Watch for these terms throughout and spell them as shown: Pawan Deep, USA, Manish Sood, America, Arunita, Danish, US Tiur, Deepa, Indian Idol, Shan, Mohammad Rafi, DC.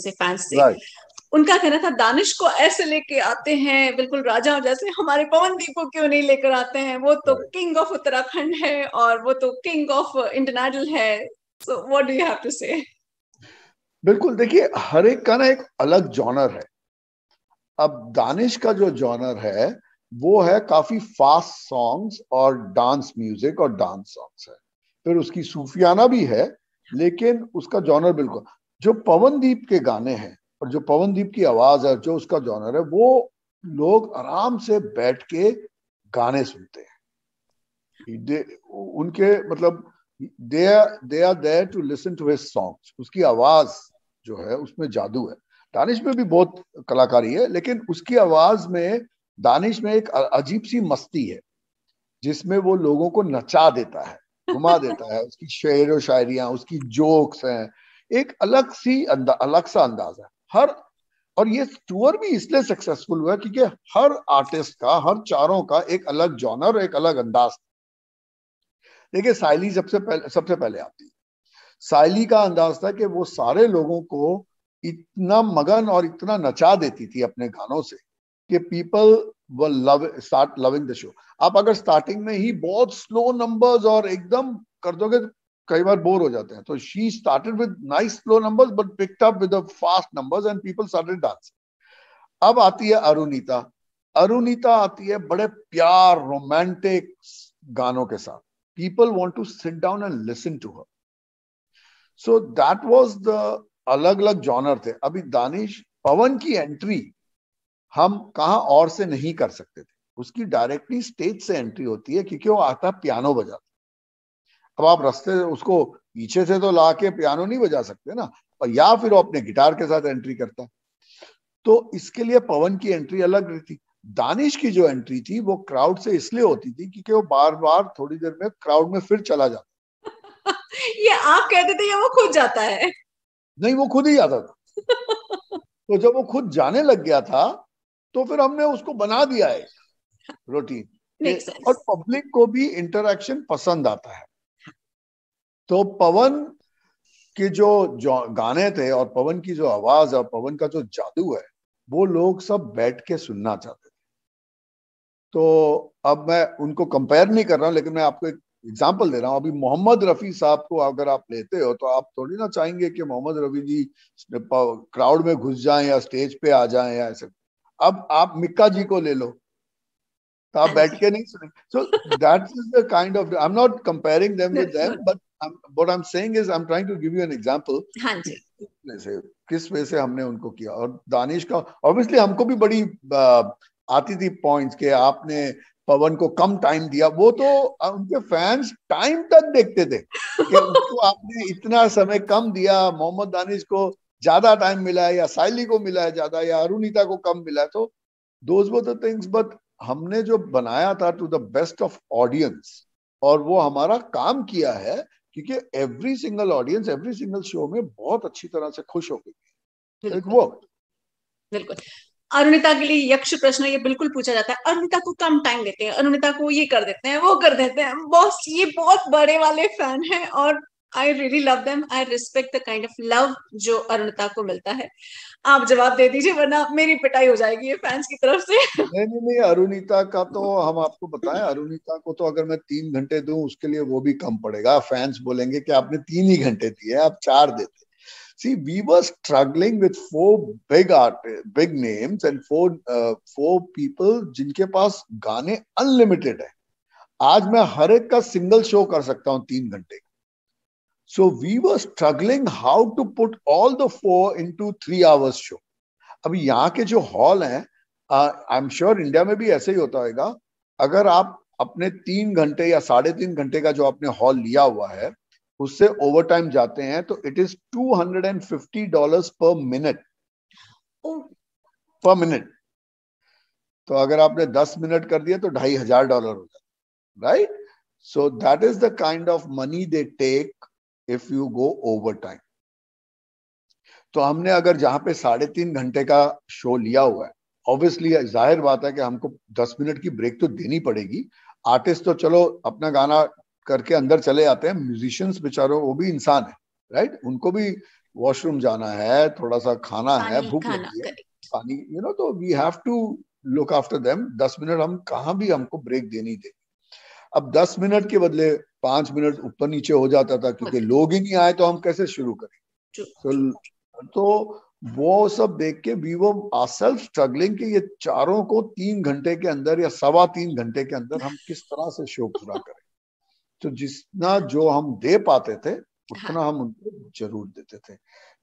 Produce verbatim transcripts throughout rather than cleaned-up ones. से फैंस थे, right. उनका कहना था दानिश को ऐसे लेके आते हैं बिल्कुल राजा, जैसे हमारे पवनदीप को क्यों नहीं लेकर आते हैं, वो तो किंग ऑफ उत्तराखंड है और वो तो किंग ऑफ इंडियन आइडल है। So what do you have to say? बिल्कुल, देखिए हर एक का ना एक अलग जॉनर है। अब दानिश का जो जॉनर है वो है काफी फास्ट सॉन्ग्स और डांस म्यूजिक और डांस सॉन्ग्स है, फिर उसकी सूफियाना भी है, लेकिन उसका जॉनर बिल्कुल, जो पवनदीप के गाने हैं और जो पवनदीप की आवाज है, जो उसका जॉनर है, वो लोग आराम से बैठ के गाने सुनते हैं। उनके मतलब they they are there to listen to his songs, उसकी आवाज जो है उसमें जादू है। दानिश में भी बहुत कलाकारी है, लेकिन उसकी आवाज में, दानिश में एक अजीब सी मस्ती है जिसमें वो लोगों को नचा देता है, घुमा देता है। उसकी शेर और शायरियां, उसकी जोक्स हैं, एक अलग सी अंदा, अलग सा अंदाज है हर। और ये टूर भी इसलिए सक्सेसफुल हुआ क्योंकि हर आर्टिस्ट का, हर चारों का एक अलग जॉनर, एक अलग अंदाज। देखिए सायली सबसे पहले सबसे पहले आती है। सायली का अंदाज था कि वो सारे लोगों को इतना मगन और इतना नचा देती थी अपने गानों से कि people were love start loving the show. आप अगर स्टार्टिंग में ही बहुत स्लो नंबर्स और एकदम कर दोगे कई बार बोर हो जाते हैं, तो she started with nice slow numbers but picked up with fast numbers and people started dancing. अब आती है अरुणिता। अरुणिता आती है बड़े प्यार रोमांटिक गानों के साथ। People want to sit down and listen to her. So that was the अलग अलग जॉनर थे। अभी दानिश, पवन की एंट्री हम कहाँ और से नहीं कर सकते थे, उसकी डायरेक्टली स्टेज से एंट्री होती है क्योंकि वो आता पियानो बजाता। अब आप रास्ते उसको पीछे से तो लाके पियानो नहीं बजा सकते ना, और या फिर वो अपने गिटार के साथ एंट्री करता, तो इसके लिए पवन की एंट्री अलग रहती। दानिश की जो एंट्री थी वो क्राउड से इसलिए होती थी क्योंकि वो बार बार थोड़ी देर में क्राउड में फिर चला जाता। ये आप कहते थे या वो खुद जाता है? नहीं, वो खुद ही जाता था। तो जब वो खुद जाने लग गया था तो फिर हमने उसको बना दिया है रूटीन, और पब्लिक को भी इंटरैक्शन पसंद आता है। तो पवन के जो गाने थे और पवन की जो आवाज और पवन का जो जादू है वो लोग सब बैठ के सुनना चाहते थे। तो अब मैं उनको कंपेयर नहीं कर रहा हूँ, लेकिन मैं आपको एक एग्जांपल दे रहा हूँ। अभी मोहम्मद रफी साहब को अगर आप लेते हो तो आप थोड़ी ना चाहेंगे कि मोहम्मद रफी जी क्राउड में घुस जाएं या स्टेज पे आ जाएं या ऐसे। अब आप मिक्का जी को ले लो तो आप बैठ के नहीं सुनेंगे। So that is the kind of, I am not comparing them with them, but what I'm saying is I'm trying to give you an example किस वजह से हमने उनको किया। और दानिश का obviously हमको भी बड़ी आती थी points के आपने पवन को कम टाइम दिया। वो तो उनके फैंस टाइम तक देखते थे कि उसको आपने इतना समय कम दिया, मोहम्मद दानिश को ज्यादा टाइम मिला है या सायली को मिला है ज्यादा या अरुणिता को कम मिला है। तो those were the things, but हमने जो बनाया था to the best of audience, और वो हमारा काम किया है क्योंकि every single audience every single show में बहुत अच्छी तरह से खुश हो गई। बिल्कुल। अरुणिता के लिए यक्ष प्रश्न ये बिल्कुल पूछा जाता है, अरुणिता को कम टाइम देते हैं, अरुणिता को ये कर देते हैं, वो कर देते हैं। बॉस ये बहुत बड़े वाले फैन हैं और I really love them, I respect the kind of love जो अरुणिता को मिलता है। आप जवाब दे दीजिए वरना मेरी पिटाई हो जाएगी ये फैंस की तरफ से। नहीं नहीं नहीं, अरुणिता का तो हम आपको बताएं, अरुणिता को तो अगर मैं तीन घंटे दूं उसके लिए वो भी कम पड़ेगा। फैंस बोलेंगे कि आपने तीन ही घंटे दिए, आप चार देते। See, we were struggling with four big art, big names and four uh, four people जिनके पास गाने अनलिमिटेड है। आज मैं हर एक का सिंगल शो कर सकता हूँ तीन घंटे। So we were struggling how to put all the four into three hours show. अभी यहाँ के जो हॉल हैं, आई एम श्योर इंडिया में भी ऐसे ही होता होगा, अगर आप अपने तीन घंटे या साढ़े तीन घंटे का जो आपने हॉल लिया हुआ है उससे ओवर टाइम जाते हैं तो it is two hundred and fifty dollar per minute per minute. तो अगर आपने दस मिनट कर दिया तो ढाई हजार डॉलर हो जाता, right? So that is the kind of money they take if you go over time. तो हमने अगर जहां पे साढ़े तीन घंटे का शो लिया हुआ है, ऑब्वियसली जाहिर बात है कि हमको दस मिनट की ब्रेक तो देनी पड़ेगी। आर्टिस्ट तो चलो अपना गाना करके अंदर चले आते हैं, म्यूजिशियंस बेचारों वो भी इंसान है, राइट? उनको भी वॉशरूम जाना है, थोड़ा सा खाना है, भूख लगी है, पानी, यू नो, तो we have to look after them. दस मिनट हम कहाँ भी हमको ब्रेक देनी थी। अब दस मिनट के बदले पांच मिनट ऊपर नीचे हो जाता था क्योंकि लोग ही नहीं आए तो हम कैसे शुरू करें। तो, तो वो सब देख के भी वो सेल्फ स्ट्रगलिंग के ये चारों को तीन घंटे के अंदर या सवा तीन घंटे के अंदर हम किस तरह से शो पूरा करें। तो जितना जो हम दे पाते थे उतना हम उनको जरूर देते थे।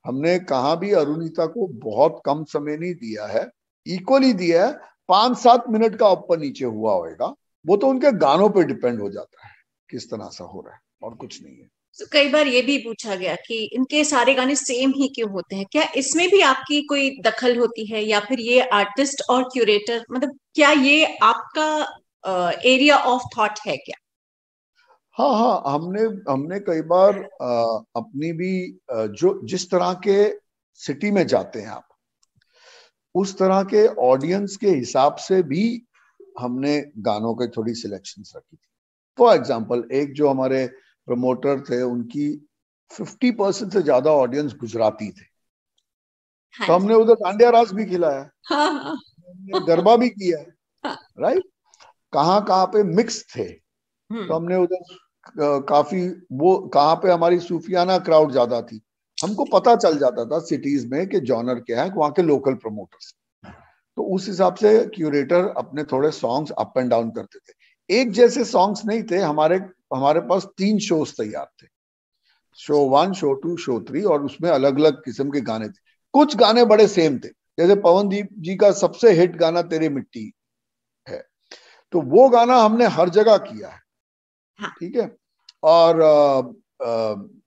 हमने कहा भी अरुणिता को बहुत कम समय नहीं दिया है, इक्वली दिया है। पांच सात मिनट का ऊपर नीचे हुआ होगा, वो तो उनके गानों पे डिपेंड हो जाता है किस तरह सा हो रहा है, और कुछ नहीं है। तो कई बार ये भी पूछा गया कि इनके सारे गाने सेम ही क्यों होते हैं, क्या इसमें भी आपकी कोई दखल होती है, या फिर ये आर्टिस्ट और क्यूरेटर, मतलब क्या ये आपका एरिया ऑफ थॉट है क्या? हाँ हाँ हमने हमने कई बार आ, अपनी भी आ, जो जिस तरह के सिटी में जाते हैं आप, उस तरह के ऑडियंस के हिसाब से भी हमने गानों के थोड़ी सिलेक्शंस रखी थी। फॉर एग्जांपल, एक जो हमारे प्रमोटर थे उनकी पचास परसेंट से ज्यादा ऑडियंस गुजराती थे। हाँ। तो हमने उधर डांडिया रास भी खिलाया, हाँ। गरबा भी किया है, हाँ। राइट, कहाँ कहाँ पे मिक्स थे। तो हमने उधर काफी वो कहाँ पे हमारी सूफियाना क्राउड ज्यादा थी, हमको पता चल जाता था सिटीज में कि जॉनर क्या है, वहाँ के लोकल प्रमोटर्स। तो उस हिसाब से क्यूरेटर अपने थोड़े सॉन्ग्स अप एंड डाउन करते थे। एक जैसे सॉन्ग्स नहीं थे हमारे, हमारे पास तीन शोज तैयार थे, show one, show two, show three, और उसमें अलग अलग किस्म के गाने थे। कुछ गाने बड़े सेम थे, जैसे पवनदीप जी का सबसे हिट गाना तेरे मिट्टी है, तो वो गाना हमने हर जगह किया है, ठीक है। और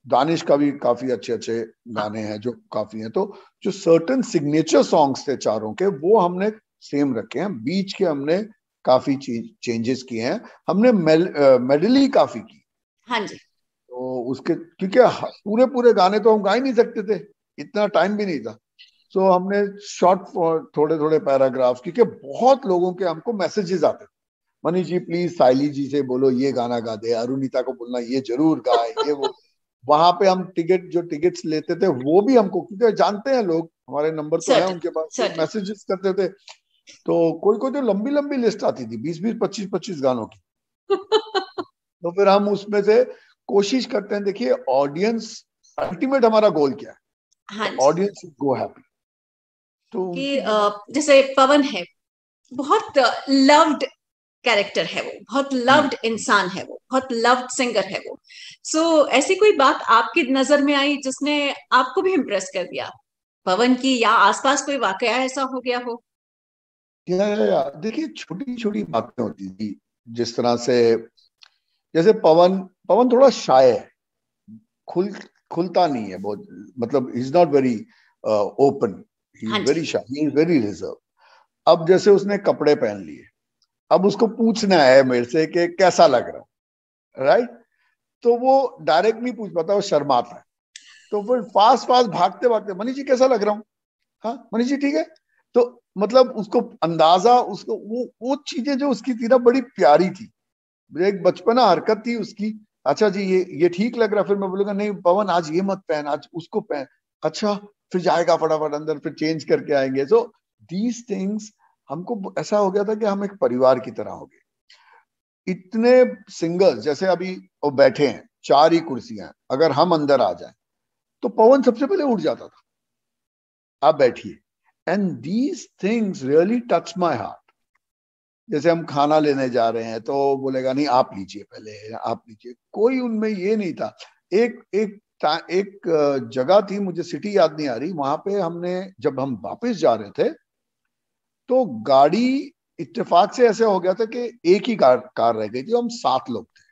दानिश का भी काफी अच्छे अच्छे गाने हैं जो काफी हैं। तो जो सर्टेन सिग्नेचर सॉन्ग्स थे चारों के, वो हमने सेम रखे हैं। बीच के हमने काफी चेंजेस किए हैं। हमने मेडली काफी की, हाँ जी। तो उसके क्योंकि पूरे पूरे गाने तो हम गा ही नहीं सकते थे, इतना टाइम भी नहीं था, तो हमने शॉर्ट थोड़े थोड़े पैराग्राफ, क्योंकि बहुत लोगों के हमको मैसेजेस आते थे, मनीष जी प्लीज सायली जी से बोलो ये गाना गा दे, अरुणिता को बोलना ये जरूर गाए, ये वो। वहां पे हम टिकट जो टिकट्स लेते थे वो भी हमको, क्योंकि जानते हैं लोग हमारे नंबर तो है उनके पास, मैसेजेस करते थे। तो कोई कोई तो लंबी लंबी लिस्ट आती थी, बीस बीस पच्चीस पच्चीस गानों की। तो फिर हम उसमें से कोशिश करते हैं, देखिए ऑडियंस, अल्टीमेट हमारा गोल क्या है, ऑडियंस गो हैप्पी। तो जैसे पवन है, बहुत लव्ड कैरेक्टर है, वो बहुत लव्ड इंसान है, वो बहुत लव्ड सिंगर है वो। सो so, ऐसी कोई बात आपकी नजर में आई जिसने आपको भी इम्प्रेस कर दिया पवन की, या आसपास कोई वाकया ऐसा हो गया हो? या, या, या देखिए, छोटी छोटी बातें होती थी, जिस तरह से जैसे पवन पवन थोड़ा शाय है, खुल खुलता नहीं है बहुत, मतलब he is not very open, he is very shy, he is very reserved. अब जैसे उसने कपड़े पहन लिए, अब उसको पूछना है मेरे से कि कैसा लग रहा, राइट, तो वो डायरेक्ट नहीं पूछ पाता, वो शर्माता है। तो फिर फास्ट फास्ट भागते भागते, मनीष जी कैसा लग रहा हूँ, हाँ मनीष जी ठीक है। तो मतलब उसको अंदाजा, उसको वो वो चीजें जो उसकी थी ना, बड़ी प्यारी थी, एक बचपना हरकत थी उसकी। अच्छा जी ये ये ठीक लग रहा, फिर मैं बोलूंगा नहीं पवन आज ये मत पहन, आज उसको पहन, अच्छा फिर जाएगा फटाफट अंदर, फिर चेंज करके आएंगे। सो दीज थिंग्स हमको ऐसा हो गया था कि हम एक परिवार की तरह हो गए। इतने सिंगर्स, जैसे अभी वो बैठे हैं, चार ही कुर्सियां, अगर हम अंदर आ जाएं तो पवन सबसे पहले उठ जाता था, आप बैठिए। And these things really touch my heart. जैसे हम खाना लेने जा रहे हैं तो बोलेगा नहीं आप लीजिए पहले, आप लीजिए। कोई उनमें ये नहीं था। एक एक एक जगह थी, मुझे सिटी याद नहीं आ रही, वहां पे हमने, जब हम वापस जा रहे थे तो गाड़ी इत्तेफाक से ऐसे हो गया था कि एक ही कार कार रह गई थी, हम सात लोग थे।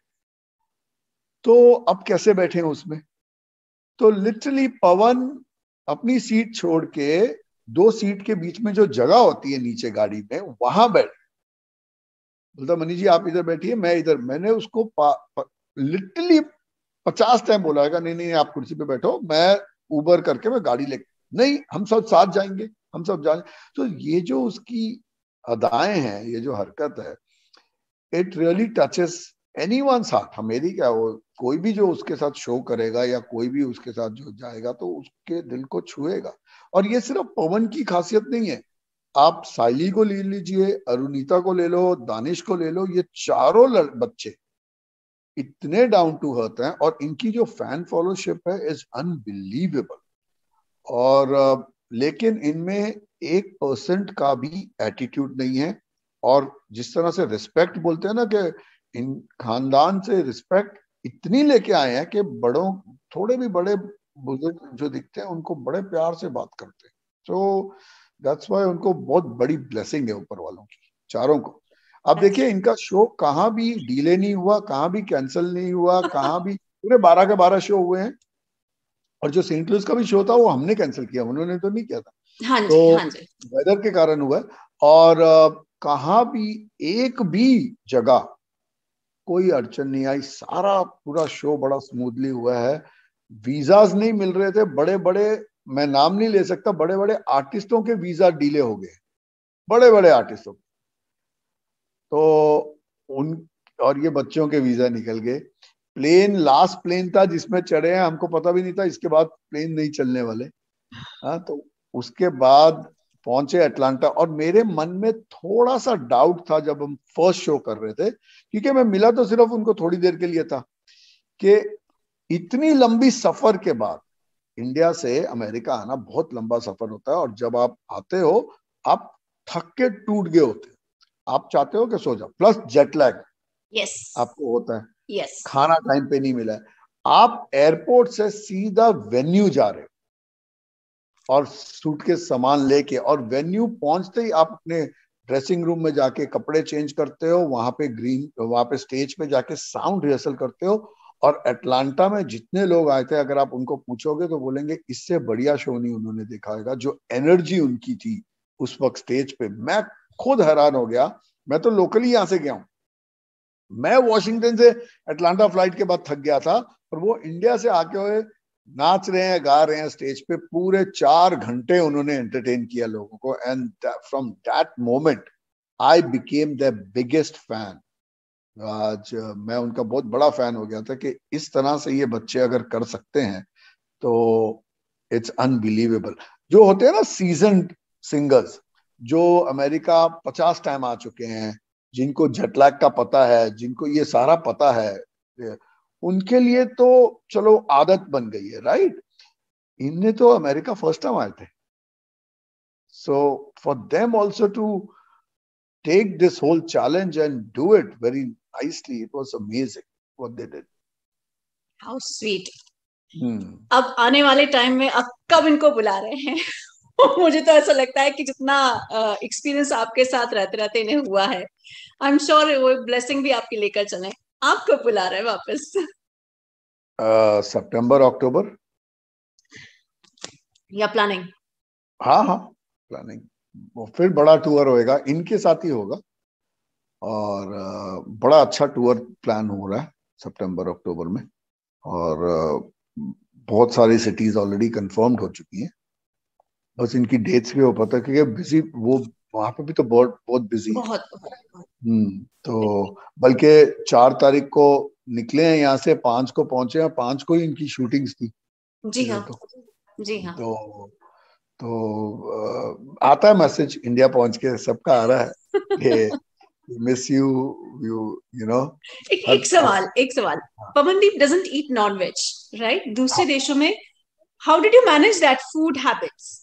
तो अब कैसे बैठे उसमें, तो लिटरली पवन अपनी सीट छोड़ के दो सीट के बीच में जो जगह होती है नीचे गाड़ी में, वहां बैठ बोलता मनीष जी आप इधर बैठिए, मैं इधर। मैंने उसको लिटरली पचास टाइम बोला है, नहीं नहीं आप कुर्सी पे बैठो, मैं उबर करके मैं गाड़ी ले, नहीं हम सब साथ जाएंगे, हम सब जाने। तो ये जो उसकी अदाएं हैं, ये जो हरकत है, इट रियली टचेस एनीवन साथ, मेरी क्या वो, कोई भी जो उसके साथ शो करेगा या कोई भी उसके साथ जो जाएगा तो उसके दिल को छुएगा। और ये सिर्फ पवन की खासियत नहीं है, आप सायली को ले लीजिए, अरुणिता को ले लो, दानिश को ले लो, ये चारों बच्चे इतने डाउन टू अर्थ हैं और इनकी जो फैन फॉलोशिप है इज अनबिलीवेबल। और लेकिन इनमें एक परसेंट का भी एटीट्यूड नहीं है। और जिस तरह से रिस्पेक्ट बोलते हैं ना कि इन खानदान से रिस्पेक्ट इतनी लेके आए हैं कि बड़ों, थोड़े भी बड़े बुजुर्ग जो दिखते हैं उनको बड़े प्यार से बात करते हैं। तो दैट्स व्हाई उनको बहुत बड़ी ब्लेसिंग है ऊपर वालों की, चारों को। अब देखिए इनका शो कहाँ भी डिले नहीं हुआ, कहाँ भी कैंसिल नहीं हुआ, कहाँ भी, पूरे बारह के बारह शो हुए हैं। और जो सेंट लुइस का भी शो था वो हमने कैंसिल किया, उन्होंने तो नहीं किया था। हाँ जी, तो हाँ जी। वेदर के कारण हुआ है। और कहाँ भी एक भी जगह कोई अड़चन नहीं आई, सारा पूरा शो बड़ा स्मूथली हुआ है। वीजाज नहीं मिल रहे थे, बड़े बड़े, मैं नाम नहीं ले सकता, बड़े बड़े आर्टिस्टों के वीजा डीले हो गए, बड़े बड़े आर्टिस्टों के। तो उन, और ये बच्चों के वीजा निकल गए। प्लेन, लास्ट प्लेन था जिसमें चढ़े हैं, हमको पता भी नहीं था इसके बाद प्लेन नहीं चलने वाले। हाँ, तो उसके बाद पहुंचे अटलांटा। और मेरे मन में थोड़ा सा डाउट था जब हम फर्स्ट शो कर रहे थे, क्योंकि मैं मिला तो सिर्फ उनको थोड़ी देर के लिए था, कि इतनी लंबी सफर के बाद, इंडिया से अमेरिका आना बहुत लंबा सफर होता है और जब आप आते हो आप थक के टूट गए होते हो, आप चाहते हो कि सो जाओ, प्लस जेट लैग yes. आपको होता है yes. खाना टाइम पे नहीं मिला है, आप एयरपोर्ट से सीधा वेन्यू जा रहे हो और सूट के सामान लेके, और वेन्यू पहुंचते ही आप अपने ड्रेसिंग रूम में जाके कपड़े चेंज करते हो, वहां पे ग्रीन, वहां पे स्टेज पे जाके साउंड रिहर्सल करते हो। और अटलांटा में जितने लोग आए थे, अगर आप उनको पूछोगे तो बोलेंगे इससे बढ़िया शो नहीं उन्होंने देखा होगा। जो एनर्जी उनकी थी उस वक्त स्टेज पे, मैं खुद हैरान हो गया। मैं तो लोकली यहाँ से गया हूँ, मैं वॉशिंगटन से अटलांटा फ्लाइट के बाद थक गया था, और वो इंडिया से आके हुए नाच रहे हैं, गा रहे हैं स्टेज पे। पूरे चार घंटे उन्होंने एंटरटेन किया लोगों को, and from that moment I became the biggest fan. आज मैं उनका बहुत बड़ा फैन हो गया था कि इस तरह से ये बच्चे अगर कर सकते हैं तो इट्स अनबिलीवेबल। जो होते हैं ना सीजन्ड सिंगर्स, जो अमेरिका पचास टाइम आ चुके हैं, जिनको जेटलैग का पता है, जिनको ये सारा पता है, उनके लिए तो चलो आदत बन गई है, राइट। इनने तो अमेरिका फर्स्ट टाइम आए थे, so for them also to take this whole challenge and do it very nicely, it was amazing what they did. How sweet. hmm. अब आने वाले टाइम में अब कब इनको बुला रहे हैं? मुझे तो ऐसा लगता है कि जितना एक्सपीरियंस uh, आपके साथ रहते रहते इन्हें हुआ है, आई एम श्योर वो ब्लेसिंग भी आपकी लेकर चले, आपको बुला रहे हैं वापस। सितंबर अक्टूबर या प्लानिंग? हाँ हाँ प्लानिंग, फिर बड़ा टूर होएगा, इनके साथ ही होगा। और बड़ा अच्छा टूर प्लान हो रहा है सितंबर अक्टूबर में, और बहुत सारी सिटीज ऑलरेडी कंफर्म्ड हो चुकी हैं, बस इनकी डेट्स भी हो पता, क्योंकि बिजी वो वहां पे भी तो बहुत बहुत बिजी है। हम्म तो बल्कि चार तारीख को निकले हैं यहाँ से, पांच को पहुंचे हैं, पांच को ही इनकी शूटिंग्स थी। जी हाँ तो, जी हाँ तो तो आ, आता है मैसेज इंडिया पहुंच के, सबका आ रहा है miss you you you know. एक सवाल एक सवाल Pawandeep doesn't eat nonveg, right? दूसरे देशों में how did you manage that food habits?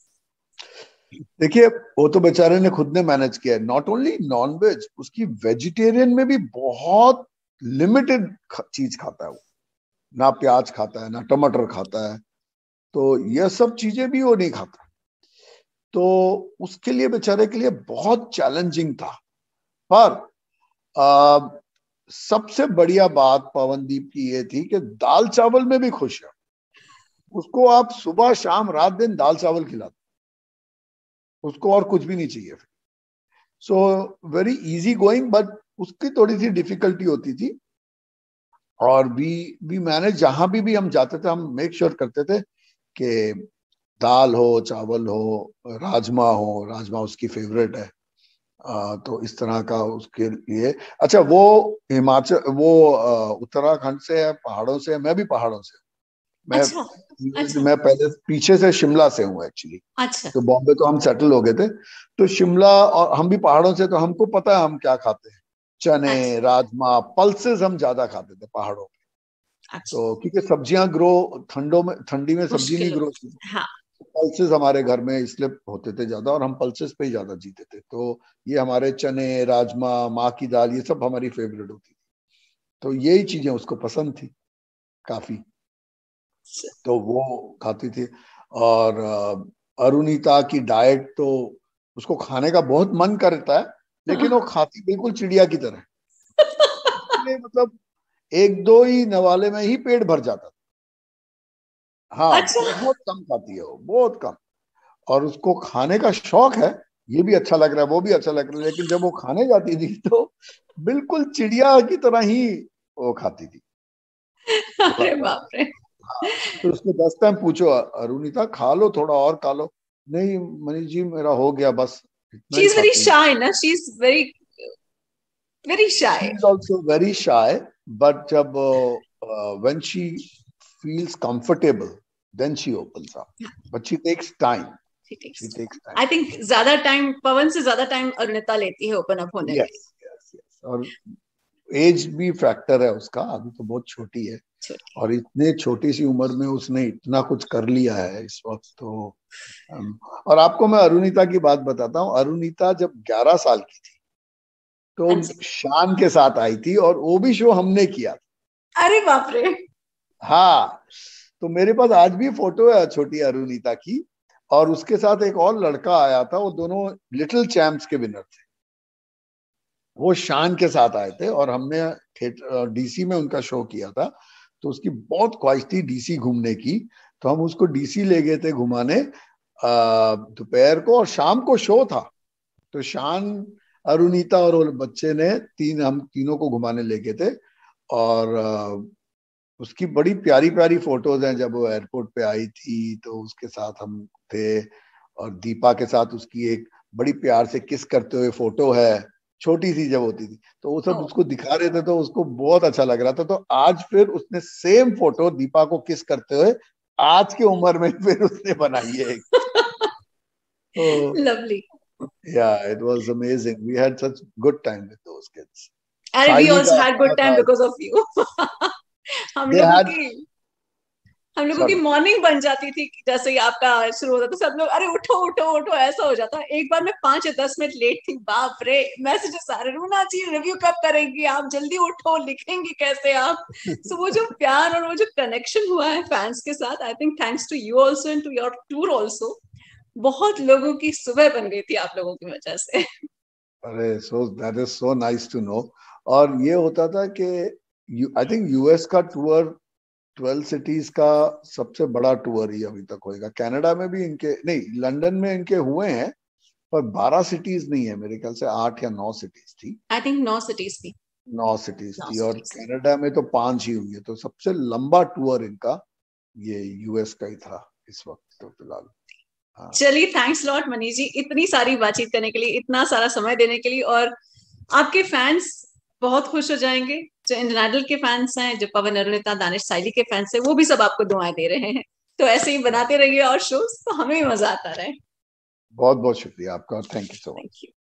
देखिए वो तो बेचारे ने खुद ने मैनेज किया है, नॉट ओनली नॉनवेज, उसकी वेजिटेरियन में भी बहुत लिमिटेड चीज खाता है वो, ना प्याज खाता है, ना टमाटर खाता है, तो यह सब चीजें भी वो नहीं खाता, तो उसके लिए बेचारे के लिए बहुत चैलेंजिंग था। पर आ, सबसे बढ़िया बात पवनदीप की ये थी कि दाल चावल में भी खुश है, उसको आप सुबह शाम रात दिन दाल चावल खिलाते, उसको और कुछ भी नहीं चाहिए। So very easy going, but उसकी थोड़ी सी डिफिकल्टी होती थी। और भी भी मैंने जहां भी भी हम जाते थे, हम मेक श्योर करते थे कि दाल हो, चावल हो, राजमा हो, राजमा उसकी फेवरेट है, आ, तो इस तरह का उसके लिए। अच्छा वो हिमाचल वो उत्तराखंड से है, पहाड़ों से, मैं भी पहाड़ों से। मैं अच्छा, अच्छा। मैं पहले पीछे से शिमला से हूँ एक्चुअली। अच्छा। तो बॉम्बे तो हम सेटल हो गए थे, तो शिमला और हम भी पहाड़ों से, तो हमको पता है हम क्या खाते हैं, चने अच्छा। राजमा, पल्सेस हम ज्यादा खाते थे पहाड़ों पे। अच्छा। तो क्योंकि सब्जियां ग्रो ठंडों में, ठंडी में सब्जी नहीं ग्रो होती, पल्सेस हमारे घर में इसलिए होते थे ज्यादा, और हम पल्सेस पे ही ज्यादा जीते थे। तो ये हमारे चने, राजमा, माँ की दाल, ये सब हमारी फेवरेट होती थी। तो यही चीजें उसको पसंद थी काफी, तो वो खाती थी। और अरुणिता की डाइट तो उसको खाने का बहुत मन करता है, लेकिन वो खाती बिल्कुल चिड़िया की तरह मतलब एक दो ही नवाले में ही पेट भर जाता था। हाँ अच्छा। तो बहुत कम खाती है वो, बहुत कम। और उसको खाने का शौक है, ये भी अच्छा लग रहा है, वो भी अच्छा लग रहा है, लेकिन जब वो खाने जाती थी तो बिल्कुल चिड़िया की तरह ही वो खाती थी। अरे बाप रे। हाँ, तो उसको दस टाइम पूछो, अरुणिता खा लो थोड़ा और खा लो, नहीं मनीष जी मेरा हो गया बस। शी इज वेरी शाय ना, she is very very shy, she is also very shy, but जब when she feels comfortable then she opens up, but she takes time, she takes, she takes time. I think zyada time Pawan se zyada time Arunita leti hai open up hone ke. Yes, yes, yes. aur age bhi factor hai uska, abhi to bahut choti hai, choti. aur itne choti si umar mein usne itna kuch kar liya hai is waqt to um, aur aapko main Arunita ki baat batata hu। Arunita jab ग्यारह saal ki thi to Shan ke sath aayi thi aur wo bhi show humne kiya tha। are baap re। हाँ, तो मेरे पास आज भी photo है छोटी अरुणिता की, और उसके साथ एक और लड़का आया था, वो दोनों लिटिल चैम्प्स के विनर थे, वो शान के साथ आए थे। और हमने थिएटर डीसी में उनका शो किया था, तो उसकी बहुत ख्वाहिश थी डीसी घूमने की, तो हम उसको डीसी ले गए थे घुमाने दोपहर को, और शाम को शो था। तो शान, अरुणिता और वो बच्चे ने तीन हम तीनों को घुमाने ले गए थे। और आ, उसकी बड़ी प्यारी प्यारी फोटोज हैं, जब वो एयरपोर्ट पे आई थी तो उसके साथ हम थे, और दीपा के साथ उसकी एक बड़ी प्यार से किस करते हुए फोटो है, छोटी सी जब होती थी, तो वो सब उसको दिखा रहे थे, तो उसको बहुत अच्छा लग रहा था। तो आज फिर उसने सेम फोटो दीपा को किस करते हुए आज की उम्र में फिर उसने बनाई है। Lovely, yeah it was amazing, we had such good time with those kids. And we also had good time because of you. हम लोगों had... की हम लोगों की मॉर्निंग बन जाती थी, जैसे ही आपका शुरू होता तो सब लोग अरे उठो उठो उठो ऐसा हो जाता। एक बार मैं पांच या दस मिनट लेट थी, बाप रे, मैसेजेस आ रहे, रूना जी रिव्यू कब करेंगी आप, जल्दी उठो, लिखेंगे कैसे आप। सो वो जो प्यार और वो जो कनेक्शन हुआ है फैंस के साथ, I think thanks to you also and to your tour also, बहुत लोगों की सुबह बन गई थी आप लोगों की वजह से। अरे so that is so nice to know. और ये होता था कि आई थिंक यूएस का टूर ट्वेल्व सिटीज का सबसे बड़ा टूर ही अभी तक होएगा। कनाडा में भी इनके नहीं, लंदन में इनके हुए हैं, पर बारह सिटीज नहीं है, मेरे ख्याल से आठ या नौ सिटीज थी। आई थिंक नौ सिटीज थी, नौ सिटीज थी, और कनाडा में तो पांच ही हुई है। तो सबसे लंबा टूर इनका ये यूएस का ही था इस वक्त तो फिलहाल। हाँ। चलिए, थैंक्स लॉट मनीष जी, इतनी सारी बातचीत करने के लिए, इतना सारा समय देने के लिए, और आपके फैंस बहुत खुश हो जाएंगे, जो इंडियन आइडल के फैंस हैं, जो पवन, अरुणिता, दानिश, सायली के फैंस हैं, वो भी सब आपको दुआएं दे रहे हैं। तो ऐसे ही बनाते रहिए और शोज, तो हमें भी मजा आता रहे। बहुत बहुत शुक्रिया आपका, थैंक यू सो मच।